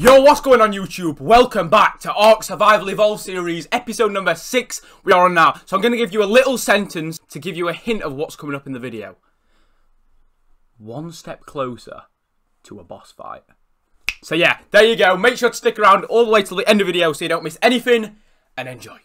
Yo, what's going on YouTube? Welcome back to ARK Survival Evolved series, episode number 6 we are on now. So I'm going to give you a little sentence to give you a hint of what's coming up in the video. One step closer to a boss fight. So yeah, there you go. Make sure to stick around all the way till the end of the video so you don't miss anything, and enjoy.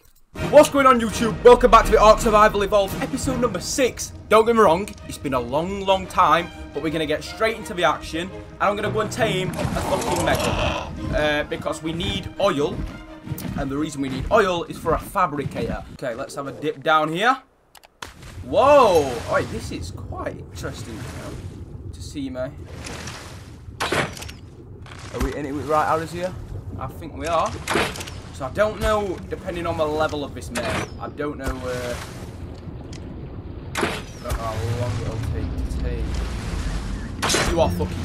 What's going on YouTube? Welcome back to the ARK Survival Evolved, episode number 6. Don't get me wrong, it's been a long time, but we're going to get straight into the action. And I'm going to go and tame a fucking Megalodon. Because we need oil, and the reason we need oil is for a fabricator. Okay, let's have a dip down here. Whoa! Alright, this is quite interesting to see, mate. Are we in it with right arrows here? I think we are. So I don't know, depending on the level of this mare, I don't know how long it'll take to take. You are fucking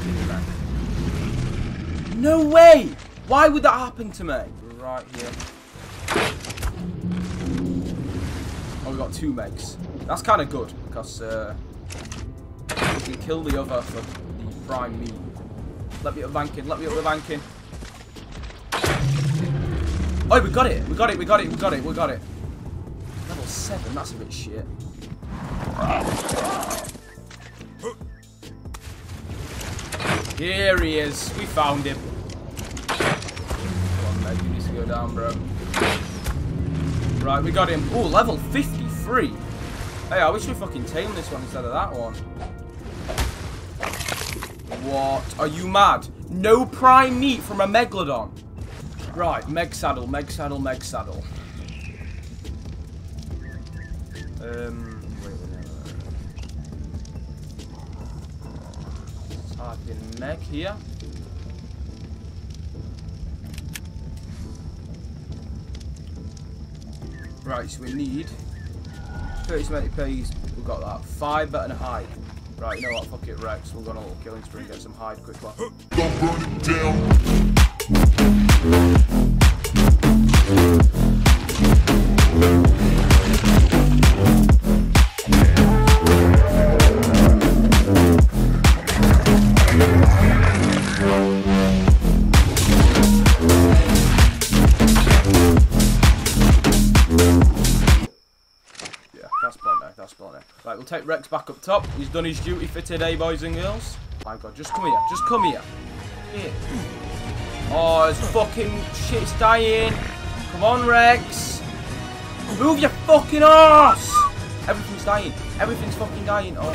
kidding me. No way! Why would that happen to me? Right here. Oh, we got 2 megs. That's kind of good, because we can kill the other for the prime meat. Let me up the banking, let me up the banking. Oh, we got it! We got it! We got it! We got it! We got it! Level 7, that's a bit shit. Here he is! We found him! Come on, mate, you need to go down, bro. Right, we got him. Oh, level 53! Hey, I wish we fucking tamed this one instead of that one. What? Are you mad? No prime meat from a Megalodon! Right, meg saddle, meg saddle, meg saddle. Wait. Type in meg here. Right, so we need 30 cement peas. We've got that. Fibre and hide. Right, you know what? Fuck it, Rex. We're gonna killing spree and get some hide quick. Don't run it down. Yeah, that's plenty, that's plenty. Right, we'll take Rex back up top. He's done his duty for today, boys and girls. My God, just come here, just come here. Yeah. Oh, it's fucking shit's dying. Come on, Rex. Move your fucking ass. Everything's dying. Everything's fucking dying. Oh.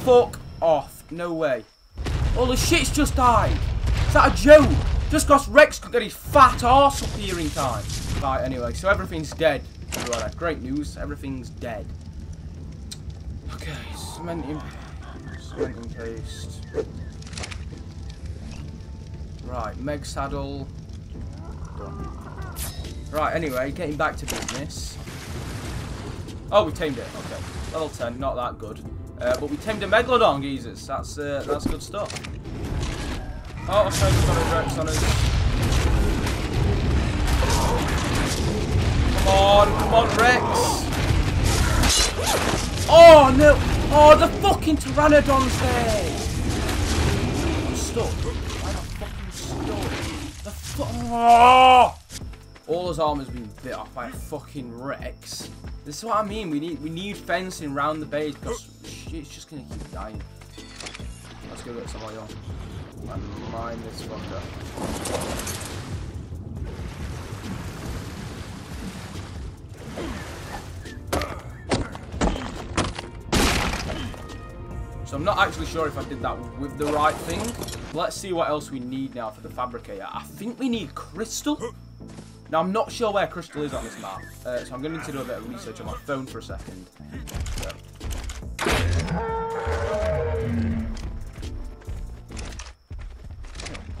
Fuck off. No way. All the shit's just died. Is that a joke? Just because Rex could get his fat ass up here in time. Right, anyway, so everything's dead. Right, great news. Everything's dead. Okay, cementing paste. Right, meg saddle. Done. Right, anyway, getting back to business. Oh, we tamed it. Okay, level 10, not that good. But we tamed a Megalodon, geezers. That's good stuff. Oh, okay, we've got a Rex on us. Come on, Rex. Oh no! Oh, the fucking Pteranodon's there! I'm stuck. I'm fucking stuck. The fuck. Oh! All his armor's been bit off by a fucking Rex. This is what I mean. We need fencing round the base because shit's just gonna keep dying. Let's go get some oil. And mine this fucker. So I'm not actually sure if I did that with the right thing. Let's see what else we need now for the fabricator. I think we need crystal. Now, I'm not sure where crystal is on this map. So I'm going to need to do a bit of research on my phone for a second. So.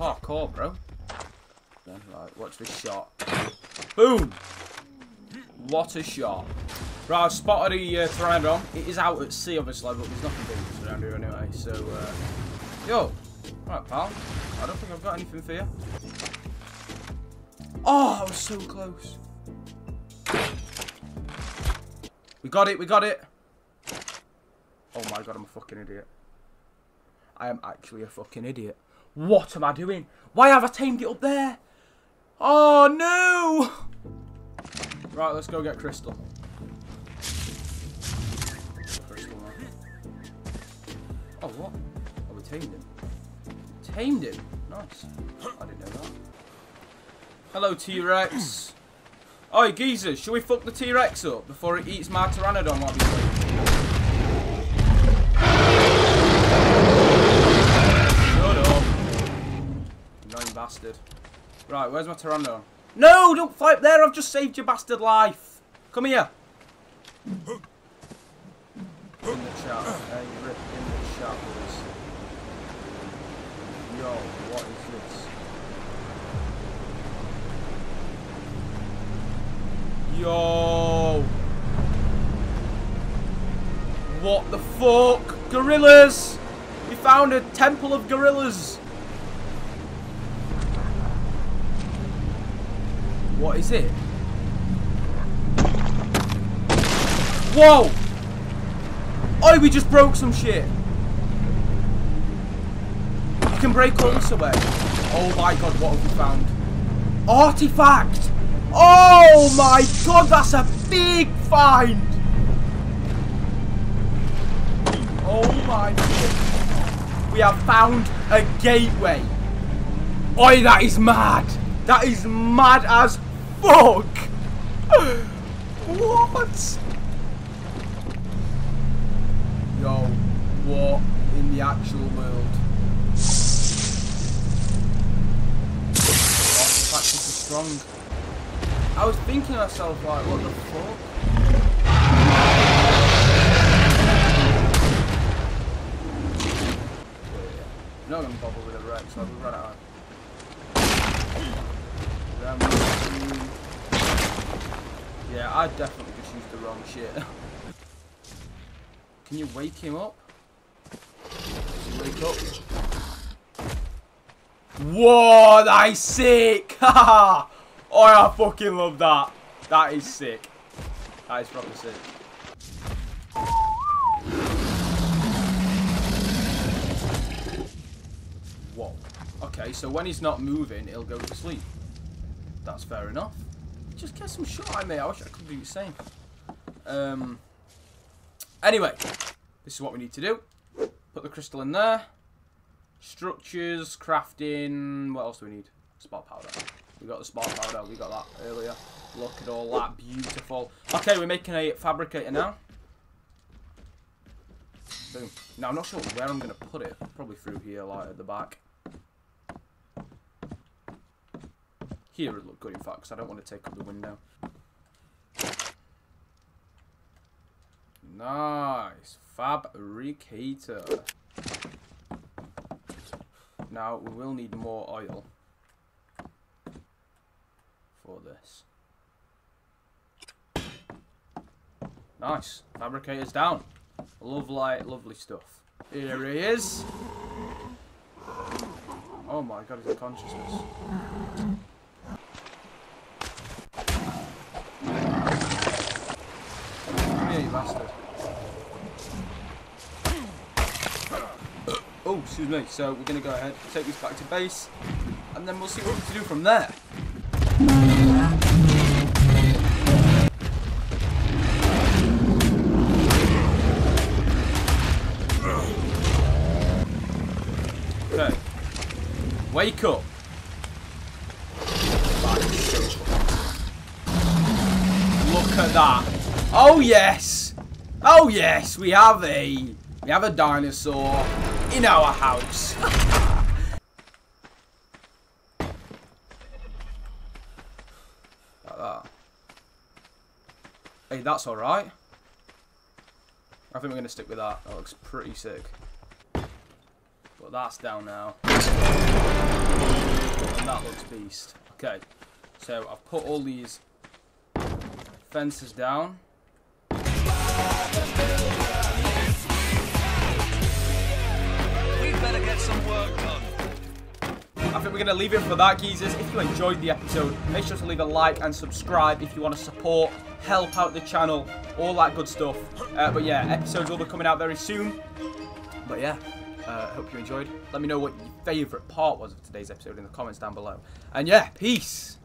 Parkour, bro. Then, right, watch this shot. Boom! What a shot. Right, I've spotted a Tyranodon. It is out at sea, obviously, but there's nothing big around here anyway, so... Yo! Right, pal. I don't think I've got anything for you. Oh, I was so close. We got it, we got it. Oh, my god, I'm a fucking idiot. I am actually a fucking idiot. What am I doing? Why have I tamed it up there? Oh, no! Right, let's go get Crystal. Crystal, man. Oh, what? Oh, we tamed him. Tamed him? Nice. I didn't know that. Hello, T-Rex. Oi, geezers, should we fuck the T-Rex up before it eats my Pteranodon while we sleep? Bastard. Right, where's my Tyranodon? No, don't fly up there. I've just saved your bastard life. Come here. In the chat. Hey, rip in the chat, boys. Yo, what is this? Yo. What the fuck? Gorillas. We found a temple of gorillas. What is it? Whoa! Oh, we just broke some shit. You can break all this away. Oh my god, what have we found? Artifact! Oh my god, that's a big find! Oh my god. We have found a gateway. Oi, that is mad! That is mad as fuck! What? Yo, what in the actual world? Artifact is strong. I was thinking to myself, like, what the fuck? Not gonna bother with a Rex, like, we run out of. Yeah, I definitely just used the wrong shit. Can you wake him up? Can you wake up? Whoa, that is sick! Haha! Oh, I fucking love that. That is sick. That is proper sick. Whoa. Okay, so when he's not moving, he'll go to sleep. That's fair enough. Just get some shot at me. I wish I could do the same. Anyway, this is what we need to do. Put the crystal in there. Structures, crafting. What else do we need? Spark powder. We got the spark powder. We got that earlier. Look at all that. Beautiful. Okay, we're making a fabricator now. Boom. Now, I'm not sure where I'm going to put it. Probably through here, like at the back. Here would look good, in fact, because I don't want to take up the window. Nice. Fabricator. Now, we will need more oil for this. Nice. Fabricator's down. Lovely, lovely stuff. Here he is. Oh my god, he's in consciousness. Bastard. Oh, excuse me. So we're going to go ahead, take this back to base, and then we'll see what we can do from there. Okay. Wake up. Look at that. Oh, yes. Oh yes, we have a dinosaur in our house. Like that. Hey, that's all right. I think we're gonna stick with that. That looks pretty sick. But that's down now. And that looks beast. Okay, so I've put all these fences down. We better get some work done. I think we're we're going to leave it for that, geezers. If you enjoyed the episode, make sure to leave a like and subscribe if you want to support, help out the channel, all that good stuff. But yeah, episodes will be coming out very soon. But yeah, hope you enjoyed. Let me know what your favourite part was of today's episode in the comments down below. And yeah, peace.